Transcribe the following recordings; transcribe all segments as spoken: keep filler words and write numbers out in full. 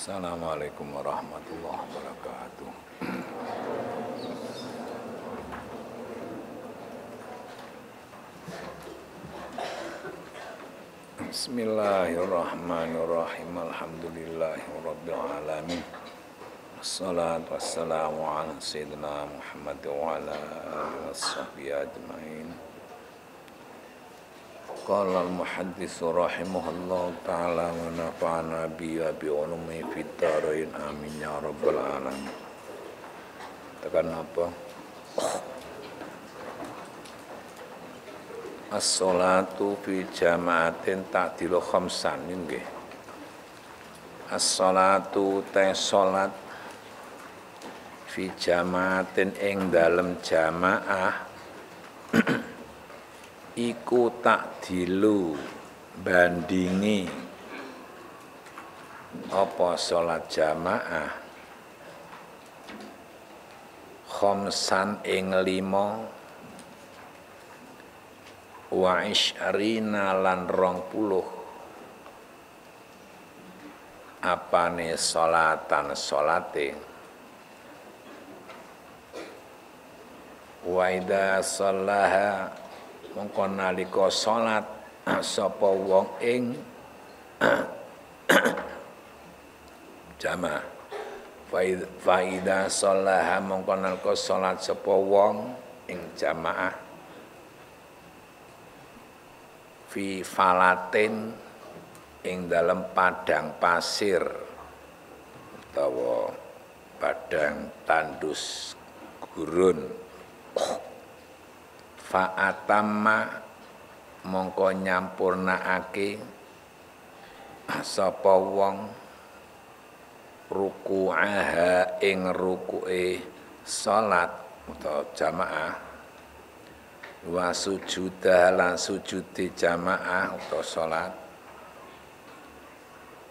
Assalamualaikum warahmatullahi wabarakatuh. Bismillahirrahmanirrahim. Alhamdulillahirrabbilalamin. Assalatu wassalamu ala sayyidina Muhammad wa ala alihi washabbihi ajma'in. Qala al-muhaddis rahimahullah ta'ala wa nafa'ana bihi wa bi ulumihi fid dharain amin ya rabbal alamin. Tekan apa? As-salatu fi jama'atin ta'dilu khamsan nggih. As-salatu ta salat fi jama'atin ing dalem jamaah iku takdilu bandingi apa sholat jamaah khomsan ing limo wa isyarina lan rong puluh apane sholatan sholate wa idha sholaha mongko nalika salat sapa wong ing jamaah faida salah mongko nalika salat sapa wong ing jamaah fi falatin ing dalem padang pasir utawa padang tandus gurun fa'atamma mongko nyampurnaake sapa wong ruku'aha ing ruku'e salat utawa jamaah wa sujudah lan sujude jamaah utawa salat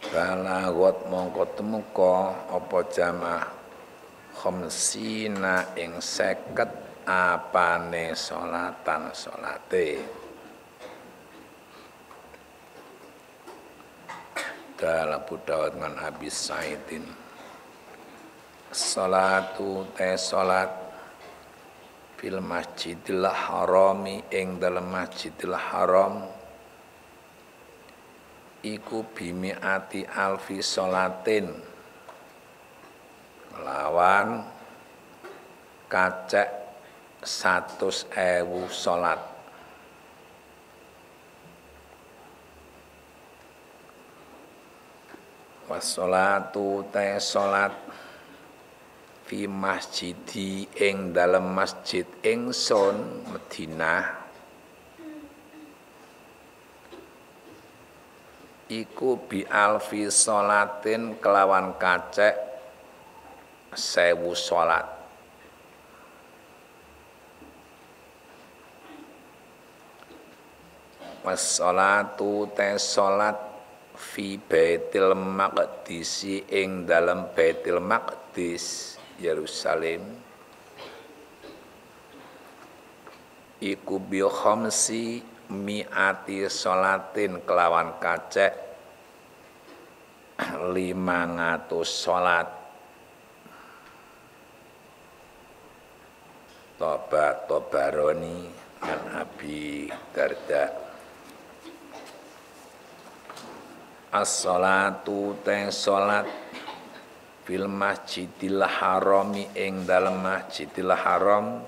balagot mongko temuka apa jamaah khamsina ing seket apane sholatan sholate dalam budawat ngan habis saidin sholatu te sholat fil masjidil harami ing dalam masjidil haram iku bimiati alfi sholatin melawan kacek satus ewu sholat washolatu te sholat fi masjidi ing dalem masjid ingsun Madinah iku bi alfi sholatin kelawan kacek sewu sholat wassalatu ta salat fi Baitil Maqdis ing dalem Baitil Maqdis Yerusalem iku bi khamsi miati salatin kelawan kacek limang atus salat Toba Tobaroni dan Abi Darda. As-salatu ta salat fil masjidil harami ing dalem masjidil haram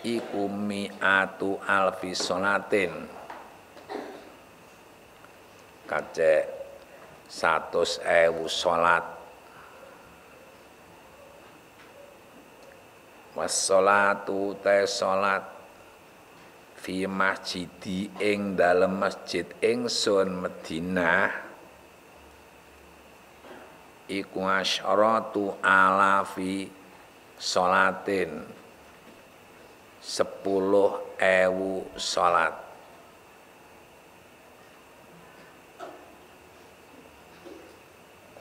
iku mi'atu alfi salatin kacek satus ewu salat was-salatu ta salat fi masjidi ing dalem masjid ingsun Madinah iku asyratu alafi sholatin sepuluh ewu sholat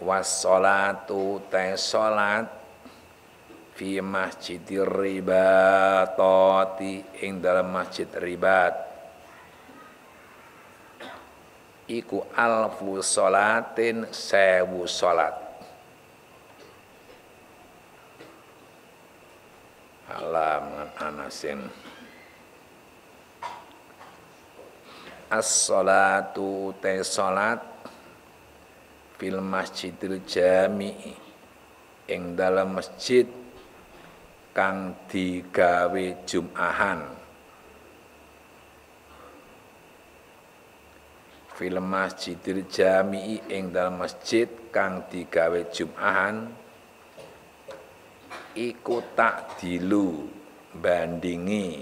washolatu ta sholat fi masjidir ribatati ing dalam masjid ribat iku alfu sholatin sewu sholat. Alaman anasin as-sholatu te sholat fil masjidil jami'i ing dalam masjid kang digawe Jum'ahan. Fil masjidil jami'i ing dalam masjid kang digawe Jum'ahan iku takdilu bandingi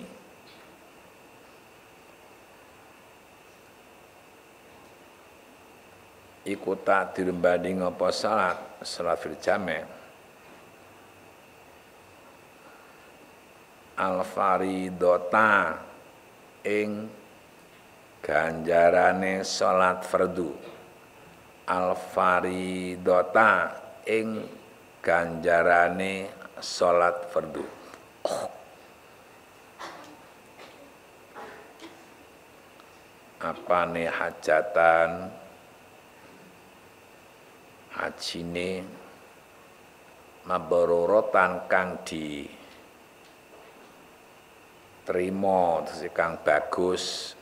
iku takdilu banding apa salat salat fil jami' al-faridota ing ganjarane salat fardu. Al-faridota ing ganjarane salat fardu. Apane hajatan hajine mabruratan kang di terima kang bagus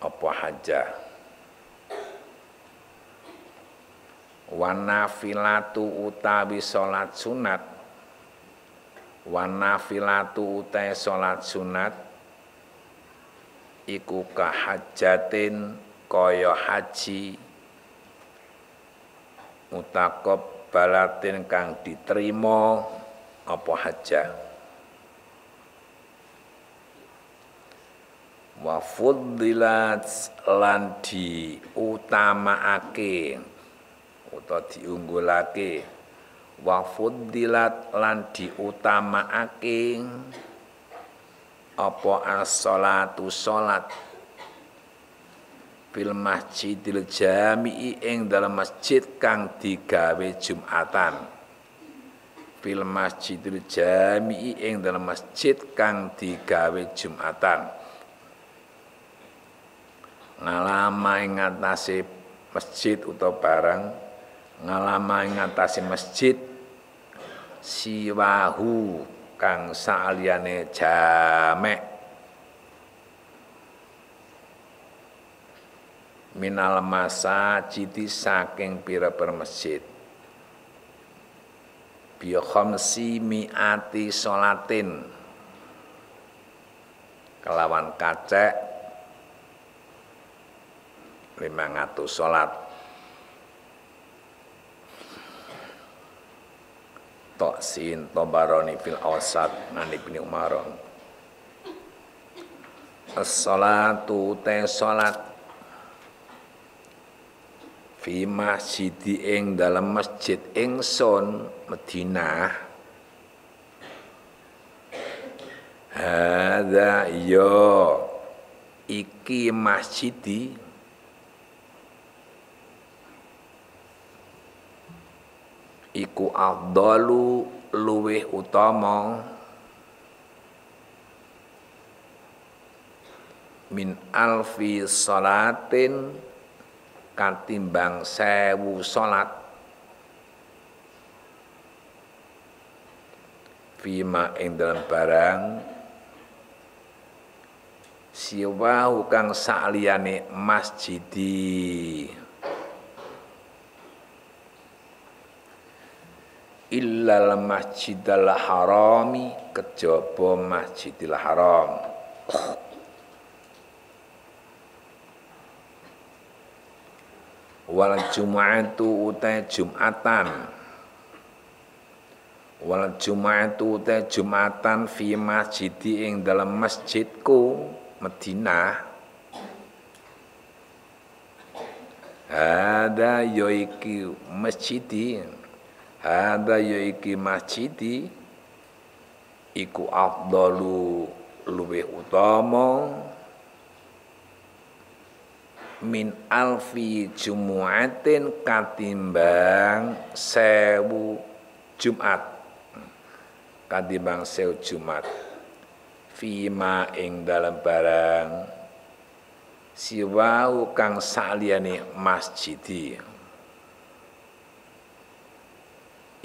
apa hajah. Wanafilatu utawi salat sunat, wanafilatu utawi salat sunat iku kahajatin kaya haji mutakab balatin kang diterima apa hajah. Wa fuddilat lan di utamaake utawa diunggulake, wa fuddilat lan di utamaake apa as-sholatu sholat fil masjidil jami'i ing dalam masjid kang digawe Jum'atan. Fil masjidil jami'i ing dalam masjid kang digawe Jum'atan. Ngalama ing ngatasi masjid utawa barang ngalama ing ngatasi masjid siwahu kang saliyane jamek minal masajidi saking pira-pira masjid bi khamsi miati sholatin kelawan kacek lima ngatus sholat toksin tobaroni fil awsat nani bini umaron as-sholatu te sholat fi masjidi ing dalam masjid ingsun Madinah hadza yo iki masjidi iku afdalu luweh utama min alfi sholatin katimbang sewu sholat fima ing dalam barang siwahu kang saliyane masjidi illal masjidil harami kejaba masjidil haram wal jumu'atu uta jum'atan wal jumu'atu uta jum'atan fi masjidi ing dalam masjidku Madinah ada yoiki masjidi ada yaiki masjidi iku afdalu luweh utama min alfi jumu'atin katimbang sewu Jum'at katimbang sewu Jum'at fima ing dalam barang siwau kang saliyane masjid,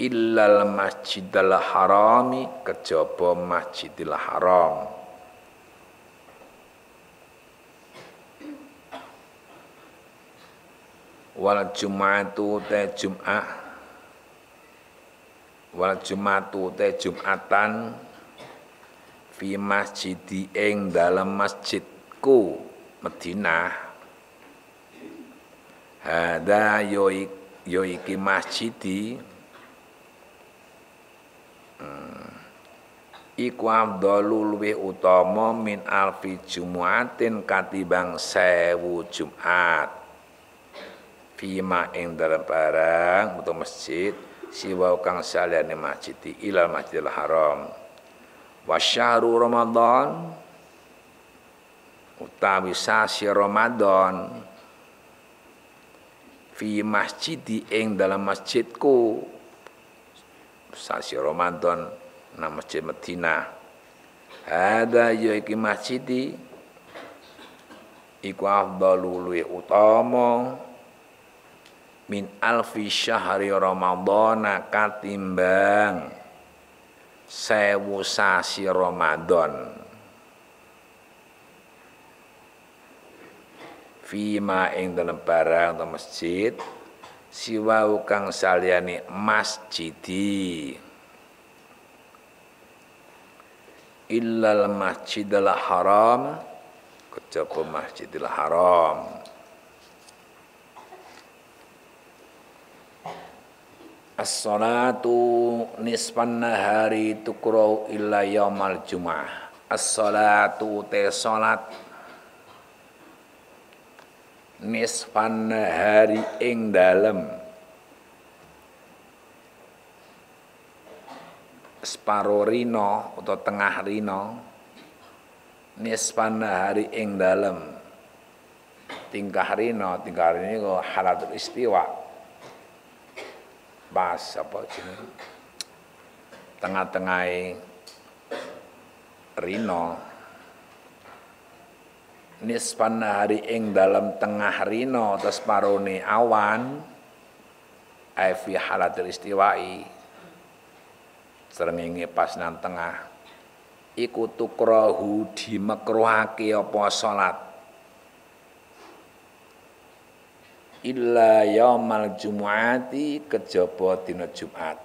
illal masjidil harami kejaba masjidil haram, wal jum'atu ta jum'ah, wal jum'atu ta jum'atan, fi masjidi ing dalam masjidku Madinah, hada yoik yoiki masjidi iku afdhalu luwih utama min alfi jumu'atin katimbang sewu Jumat, fima ing dalam barang untuk masjid siwa kang saliyane masjid ilal masjidil haram, wa syahrul ramadhan utawi sasi Ramadan fi masjidi ing dalam masjidku sasi Ramadan nah masjid Madinah, ada ya iki masjid iku afdhalu luwih utama min alfi syahri ramadhana katimbang sewu sasi Ramadan, fima ing dalam barang atau masjid siwau kang saliyane masjidi illal masjidil haram kejaba masjidil haram. As-salatu nisfan nahari tukrau illa yaumal jum'ah. As-salatu te salat nisfan nahari ing dalem separo rino atau tengah rino, nisfan nahari ing dalem tingkah rino, tingkah rino halatul istiwa pas apa sini tengah-tengah rino, nisfan nahari ing dalem tengah rino atau separone awan fi halatul istiwai srengenge pas nang tengah iku tukrahu dimekruhake apa salat illa yaumal jumu'ati kejaba dina Jumat,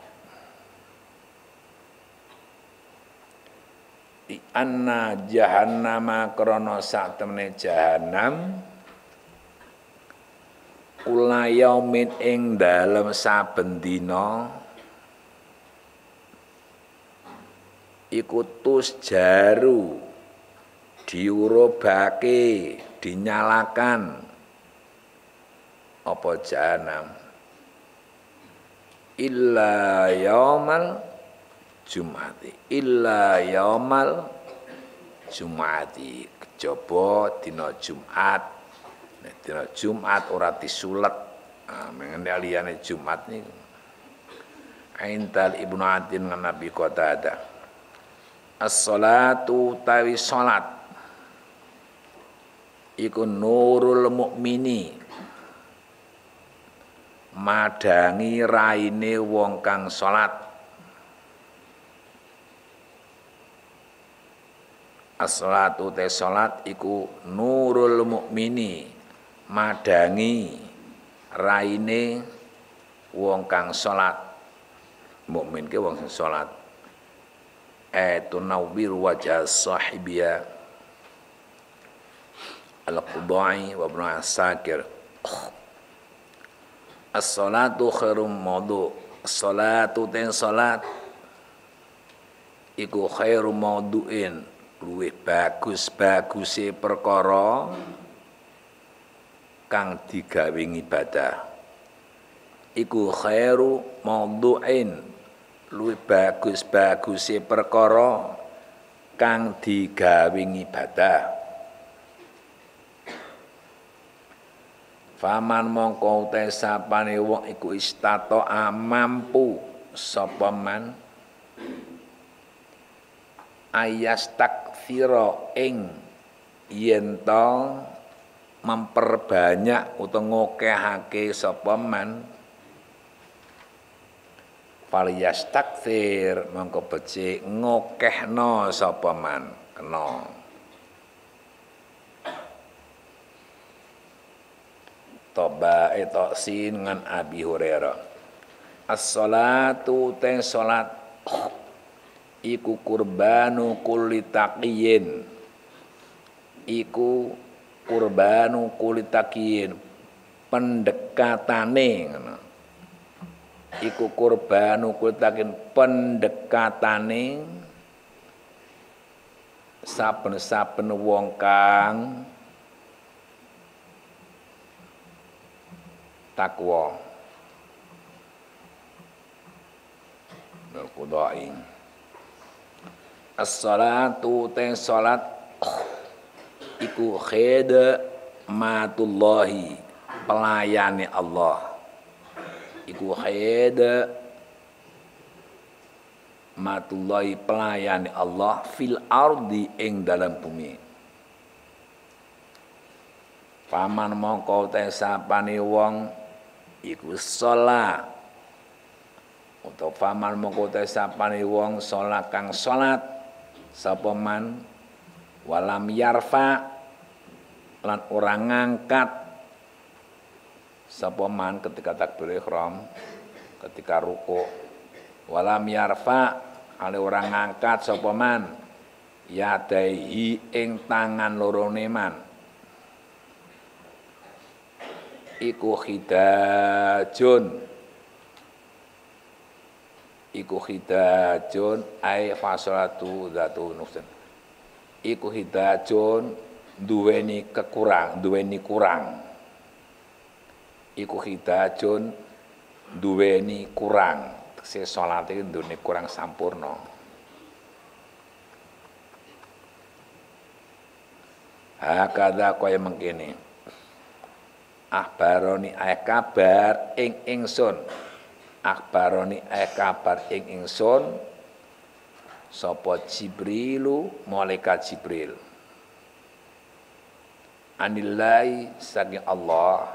di anna jahannama krana satemene jahanam kula yaumin ing dalem saben dina ikutus jaru diurobake dinyalakan apa jahanam illa yaumal jum'ati illa yaumal jum'ati kejaba dina Jumat. Nek dina Jumat ora disulet ah mengenai liyane Jumat niku aintal ibnu atin lan nabi Qatadah. As-salatu tawi salat iku nurul mukmini madangi raine wong kang salat. As-salatu tawi salat iku nurul mukmini madangi raine wong kang salat. Mukmin ki wong sing salat. Tunawwir wajah sahibiyah al-Qudai wa Ibnu Asakir. As-salatu khairum mawdu, as-salatu ten salat iku khairum mawduin luwih bagus-baguse perkara kang digawe ibadah, iku khairu mawduin luwih bagus-baguse perkara kang digawe ibadah. Faman mongko utahe sapane wong iku istata'a mampu sapa man ayastakfira ing yen ta memperbanyak utawa ngokehake sapa man faliyas takfir mongko becik ngokehno sapa man kena Toba etoksin ngan Abi Hurairah as-salatu te salat iku kurbanu kulli taqiyin iku kurbanu kulli taqiyin pendekatane iku kurbanu kulli taqiyin pendekatane saben-saben wong kang takwa berkudain as-salatu te salat iku khidmatullahi pelayani Allah iku khidmatullahi pelayani Allah fil ardi ing dalam bumi paman mongko te sapane wong iku sholat untuk faman mengkota sapani wong sholat kang sholat sapaman walam yarfa lan orang ngangkat sapaman ketika takbir ihram ketika ruku walam yarfa ale orang ngangkat sapaman yadaihi ing tangan lorone man iku khidajun iku khidajun ay fasolatu zatu nufsin iku khidajun duweni kekurang duweni kurang iku khidajun duweni kurang se salat iki duweni kurang sampurna hakada kaya mengkene akhbaroni ay kabar ing ingsun akhbaroni ay kabar ing ingsun sapa Jibrilu malaikat Jibril anilai saking Allah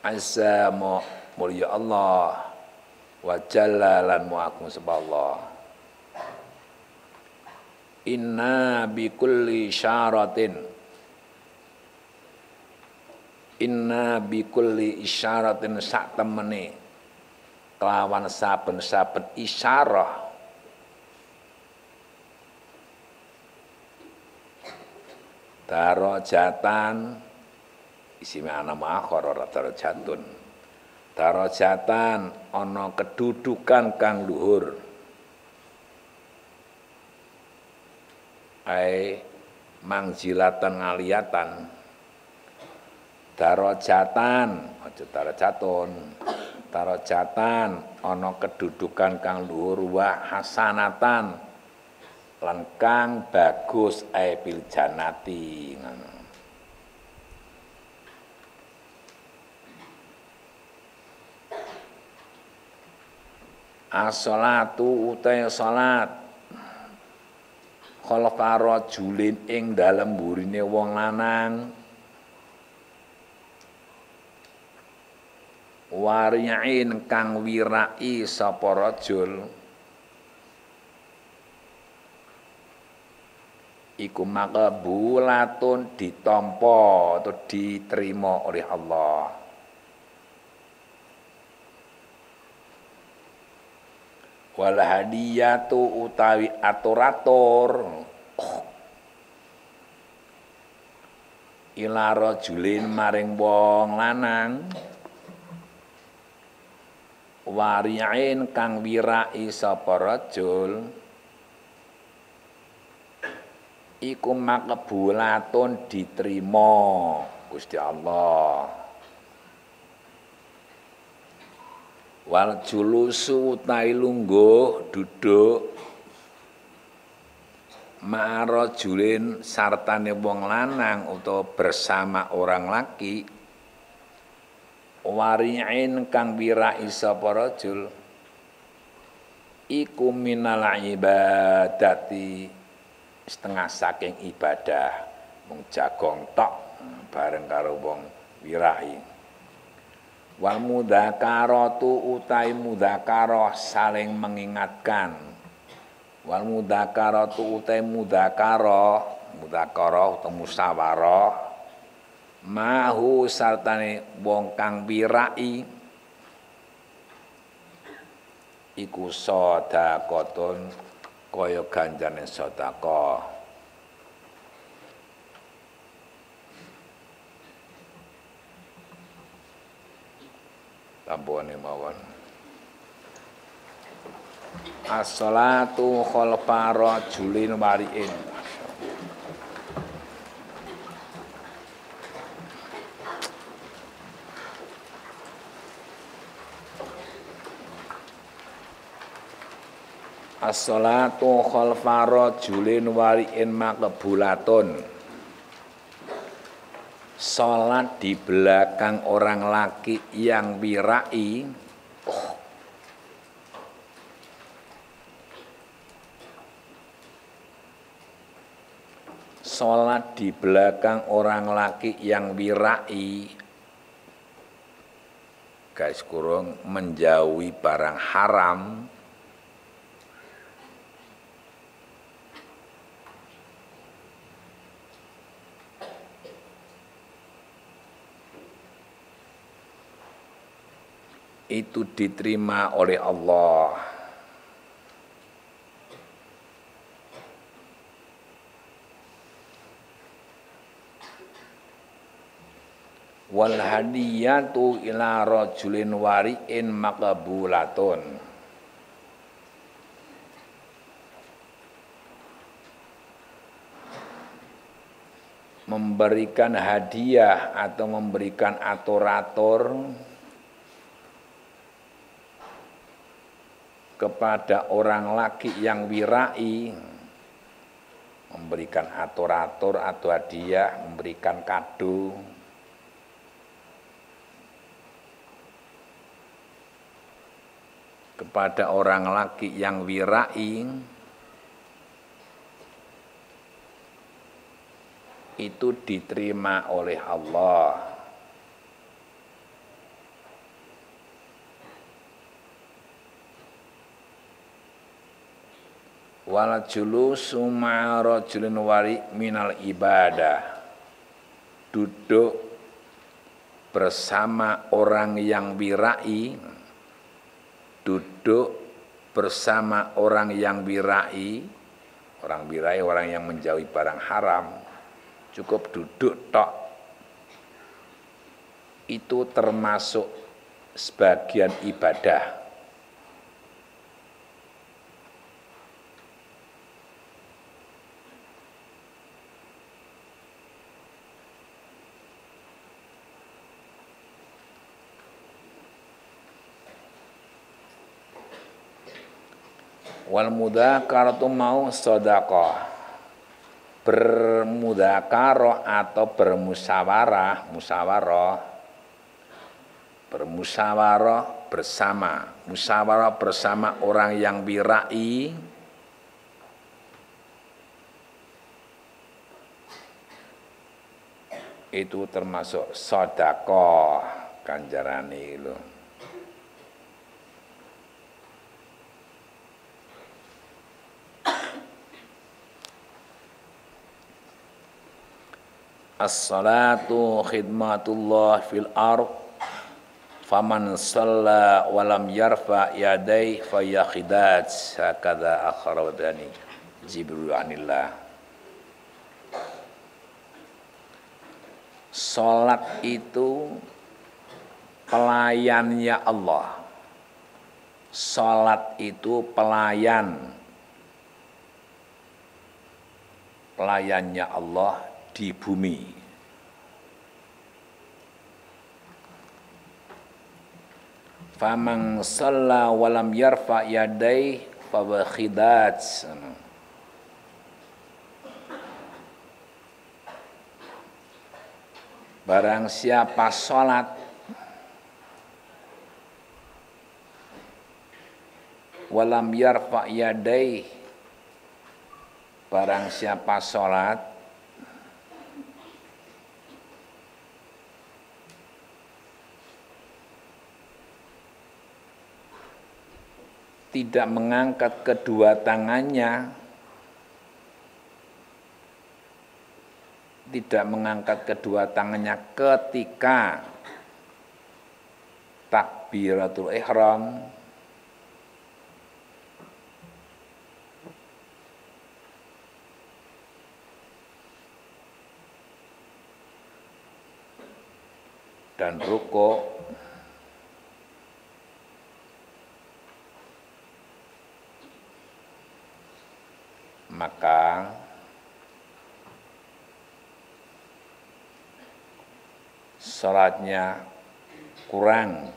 azza mulya Allah wa jalla lan muagung sapa Allah inna bikulli syaratin inna bikulli isyaratin sak temene kelawan saben-saben isyarah darajatan isi makna akhir ora darajatun darajatan ana kedudukan kang luhur ai mangjilatan ngaliatan darajatan aja darajatun darajatan ana kedudukan kang luhur wa hasanatan lan kang bagus ae bil janati ngono as-salatu uta salat khalfa rajulin ing dalem burine wong lanang wari'in kang wirai sapa rajul iku maqbulatun ditampa atau diterima oleh Allah wal hadiyatu utawi atur-atur ila rajulin maring wong lanang wari'in kang wirai sapa rajul iku maqbulatun diterima Gusti Allah wal julusu tai lungguh duduk ma'arajulin sartane wong lanang utawa bersama orang laki wari'in kang wirai sapa rajul iku minal ibadati setengah saking ibadah mung jagong tok bareng karo wong wirahi. Wal mudzakaratu utai mudzakaroh saling mengingatkan. Wal mudzakaratu utai mudzakaroh mudzakaroh utawa musyawarah mahu sartane wong kang wirahi iku sedekahun kaya ganjane sedekah. Tambone mawon. As-sholatu khalfa rajulin wariin. As-sholatu khalfa rajulin wariin maqbulatun. Salat di belakang orang laki yang wirai oh. Salat di belakang orang laki yang wirai guys kurung menjauhi barang haram itu diterima oleh Allah. Wal hadiyatu ila rajulin wari'in maqbulatun. Memberikan hadiah atau memberikan atur-atur kepada orang laki yang wirai, memberikan atur-atur atau hadiah, memberikan kado. Kepada orang laki yang wirai, itu diterima oleh Allah. Wal julusu ma'a rajulin wari minal ibadah. Duduk bersama orang yang wirai, duduk bersama orang yang wirai, orang wirai orang yang menjauhi barang haram, cukup duduk tok. Itu termasuk sebagian ibadah. Wal mudzakaratu mau sedekah. Bermudzakarah atau bermusyawarah, musyawarah. Bermusyawarah bersama, musyawarah bersama orang yang wirai. Itu termasuk sedekah ganjarane lho. As-salatu khidmatullah fil ardh faman shalla wa lam yarfa yadayhi fa ya khidat hakadha akhrajani Jibril anillah. Salat itu pelayannya Allah. Salat itu pelayan pelayannya Allah di bumi. Faman shalla wa lam yarfa yadayhi fa wa khidat. Barang siapa salat wa lam yarfa yadayhi Barang siapa sholat tidak mengangkat kedua tangannya, tidak mengangkat kedua tangannya ketika takbiratul ihram, dan ruku, maka salatnya kurang,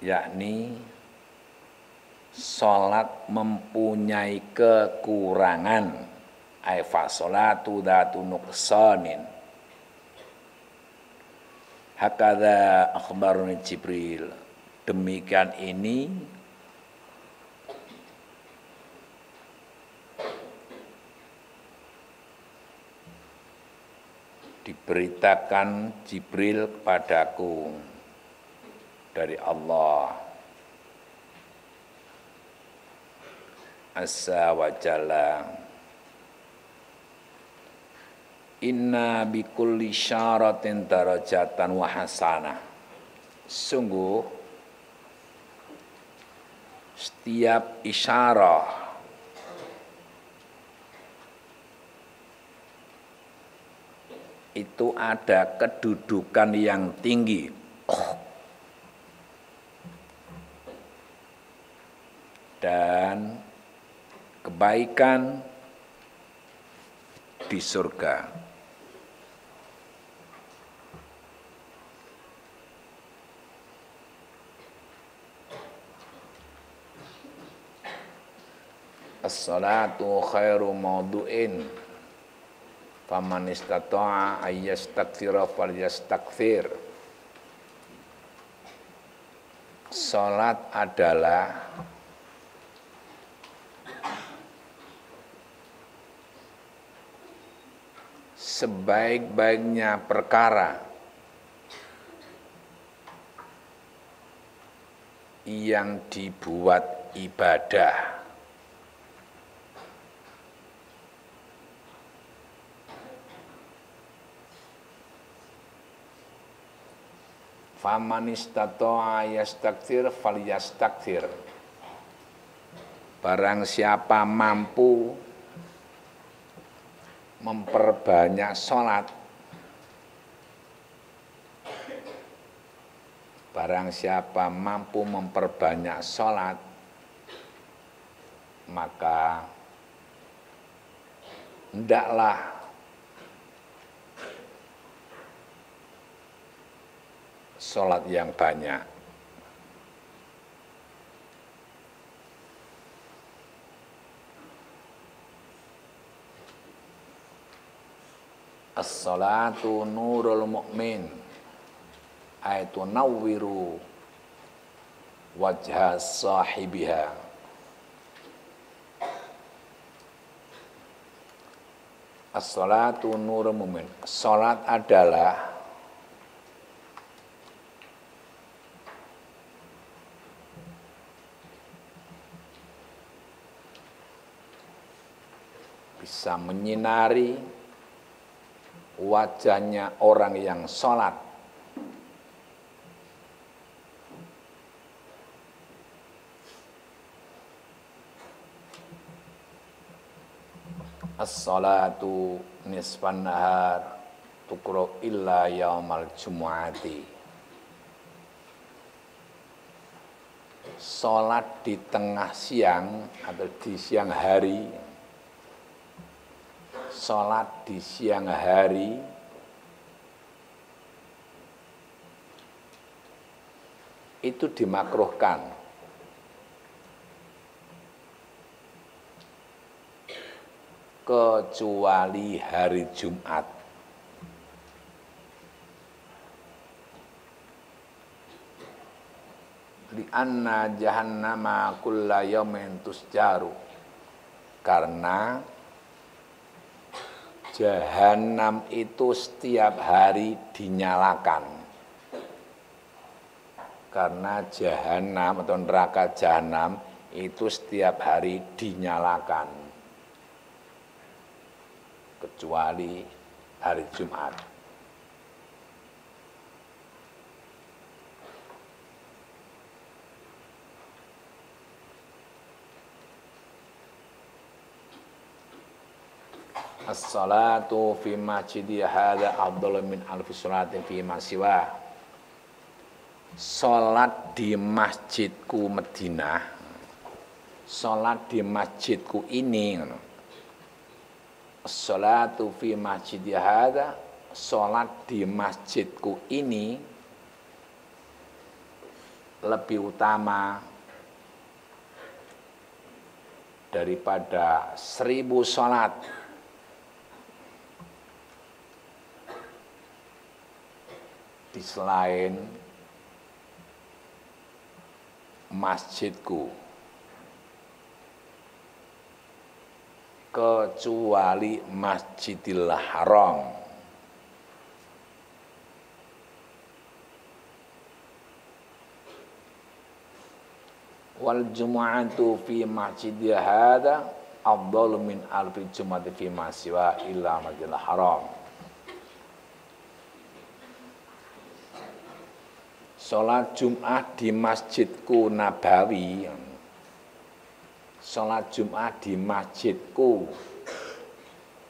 yakni salat mempunyai kekurangan. Aifa salatu dzatu nuqsanin. Hakadza akhbarun Jibril. Demikian ini diberitakan Jibril kepadaku dari Allah Azza wa Jalla. Inna bikulli syaratin darajatan wa hasanah. Sungguh setiap isyarah itu ada kedudukan yang tinggi. Oh. Dan kebaikan di surga. As-salatu khairu mawdu'in faman istata'a ayyastakfira falyastakfir. Salat adalah sebaik-baiknya perkara yang dibuat ibadah. Faman istata'a yastakfir falyastakfir. Barang siapa mampu memperbanyak sholat, barang siapa mampu memperbanyak sholat, maka hendaklah sholat yang banyak. As-salatu nurul mu'min ayatu nawwiru wajha sahibiha. As-salatu nurul mu'min. Salat adalah bisa menyinari wajahnya orang yang sholat. As-salatu nisfan nahar tuqra illa yaumal jumu'ati. Sholat di tengah siang atau di siang hari, sholat di siang hari itu dimakruhkan. Kecuali hari Jumat. Li'anna jahannama kulla yawmin tusjaru. Karena jahanam itu setiap hari dinyalakan. Karena jahanam atau neraka jahanam itu setiap hari dinyalakan. Kecuali hari Jumat. As-salatu fi masjidi hadza afdhalu min alfi sholatin fi ma siwa. Salat di masjidku Madinah. Salat di masjidku ini. Sholatu fi masjid hadza, sholat di masjidku ini lebih utama daripada seribu sholat. Di selain masjidku, kecuali Masjidil Haram. Wal jumu'atu fi masjidil hadza afdhalu min alfi jumu'ati fi ma siwa illa Masjidil Haram. Salat Jumat di masjidku Nabawi, sholat Jumat di masjidku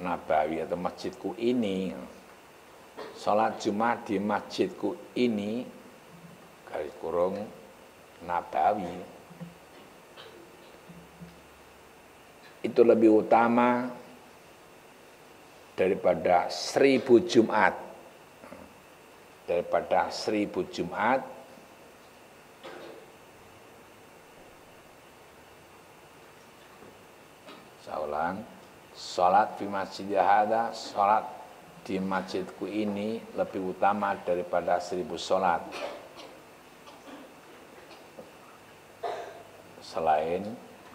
Nabawi atau masjidku ini, sholat Jumat di masjidku ini garis kurung Nabawi itu lebih utama daripada seribu Jumat, daripada seribu Jumat. Saulan, sholat di masjid hadza, sholat di masjidku ini lebih utama daripada seribu sholat. Selain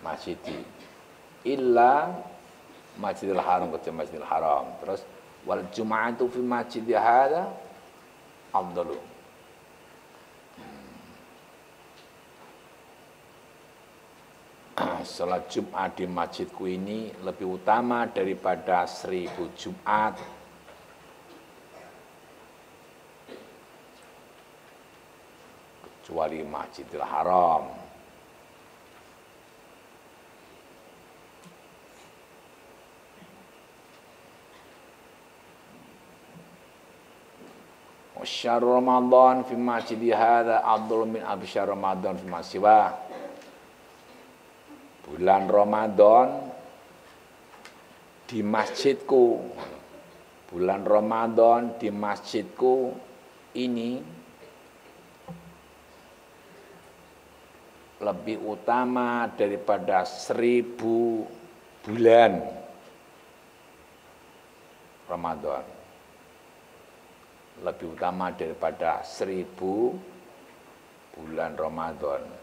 masjid, illa Masjidil Haram, kecuali Masjidil Haram. Terus wal jumu'atu fi masjid hadza afdhalu. Sholat Jumat di masjidku ini lebih utama daripada seribu Jumat. Kecuali Masjidil Haram. Syahr Ramadan fi masjidi hadza afdhalu min alfi syahr Ramadan fi ma siwa. Bulan Ramadan di masjidku, bulan Ramadan di masjidku ini lebih utama daripada seribu bulan Ramadan, lebih utama daripada seribu bulan Ramadan.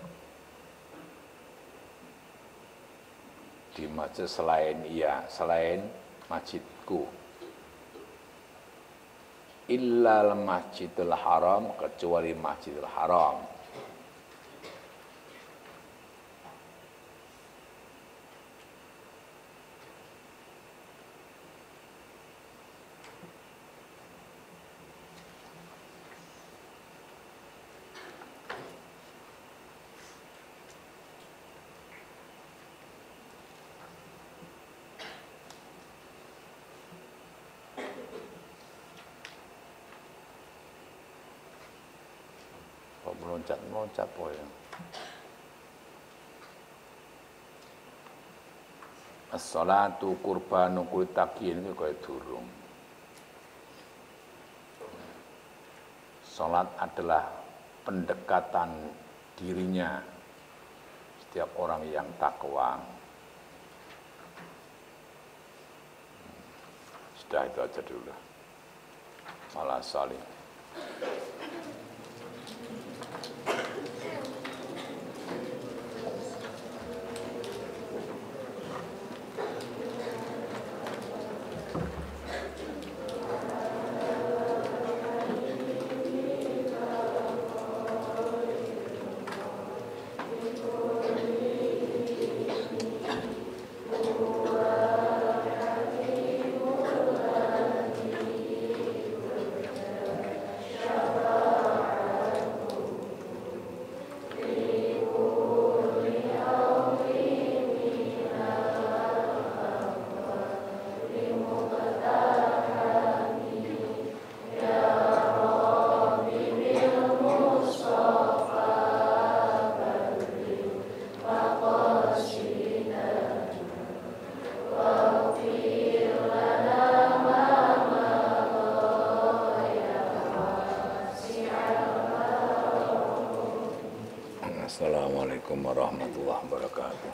Di masjid selain iya, selain masjidku. Illal Masjidil Haram, kecuali Masjidil Haram. Meloncat-meloncat boleh. As-salatu qurbanu kulit takin itu kayak durung. Salat adalah pendekatan dirinya setiap orang yang takwa. Sudah itu aja dulu. Malah saling.